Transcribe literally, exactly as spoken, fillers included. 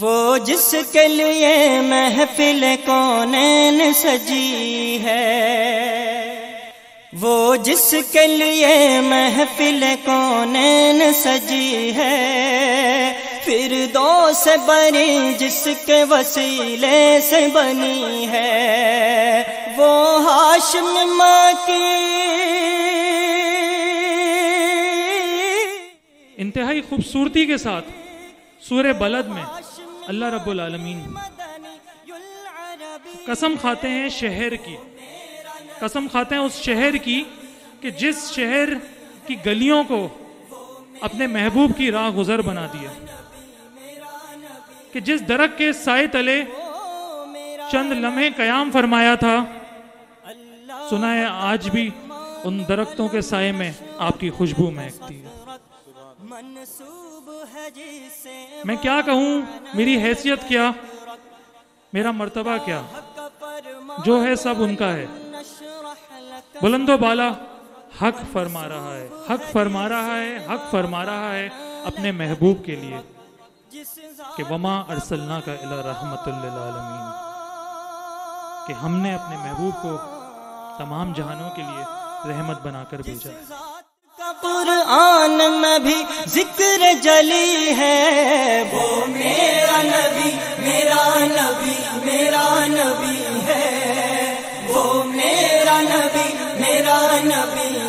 वो जिसके लिए महफिल कौनैन सजी है, वो जिसके लिए महफिल कौनैन सजी है, फिरदौस से बनी जिसके वसीले से बनी है, वो हाशिम माँ की इंतहाई खूबसूरती के साथ सूरह बलद में अल्लाह रब्बुल आलमीन कसम खाते हैं शहर की, कसम खाते हैं उस शहर की कि जिस शहर की गलियों को अपने महबूब की राह गुजर बना दिया, कि जिस दरख्त के साए तले चंद लम्हे कयाम फरमाया था, सुना है आज भी उन दरख्तों के साए में आपकी खुशबू महकती है। मैं क्या कहूँ, मेरी हैसियत क्या, मेरा मर्तबा क्या, जो है सब उनका है। बुलंदो बाला हक फरमा रहा है, हक फरमा रहा है, हक फरमा रहा है अपने महबूब के लिए कि वमा अरसलना का इला रहमतुल लिल आलमीन, कि हमने अपने महबूब को तमाम जहानों के लिए रहमत बनाकर भेजा है। कुरान में भी जिक्र जली है, वो मेरा नबी, मेरा नबी, मेरा नबी है, वो मेरा नबी, मेरा नबी।